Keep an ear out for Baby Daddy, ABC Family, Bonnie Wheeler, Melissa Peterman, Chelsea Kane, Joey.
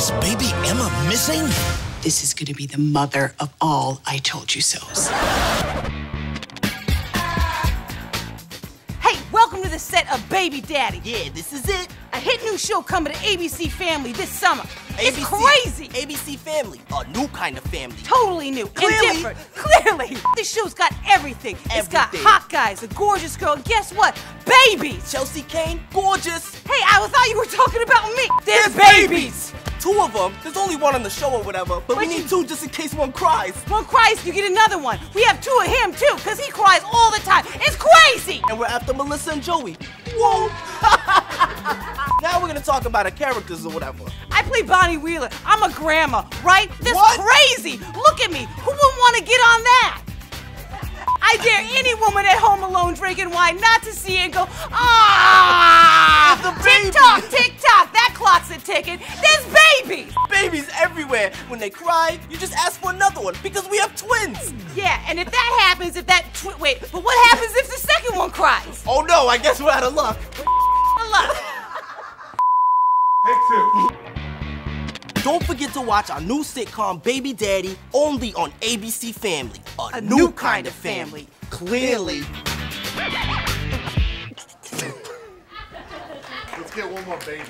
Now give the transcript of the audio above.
Is baby Emma missing? This is gonna be the mother of all I told you so's. Hey, welcome to the set of Baby Daddy. Yeah, this is it. A hit new show coming to ABC Family this summer. It's crazy. ABC Family, a new kind of family. Totally new and different. Clearly. This show's got everything. It's got hot guys, a gorgeous girl, and guess what? Babies. Chelsea Kane, gorgeous. Hey, I thought you were talking about me. There's babies. Two of them. There's only one on the show or whatever, but we need two just in case one cries. One cries, you get another one. We have two of him too, because he cries all the time. It's crazy. And we're after Melissa and Joey. Whoa. Now we're gonna talk about her characters or whatever. I play Bonnie Wheeler. I'm a grandma, right? That's crazy. Look at me. Who wouldn't want to get on that? I dare any woman at home alone drinking wine not to see it and go, ah! Tick-tock, tick-tock. That clock's a ticking. There's babies. Babies everywhere. When they cry, you just ask for another one because we have twins. Yeah, and if that happens, wait, but what happens if the second one cries? Oh no, I guess we're out of luck. Don't forget to watch our new sitcom, Baby Daddy, only on ABC Family. A new kind of family. Clearly. Let's get one more baby.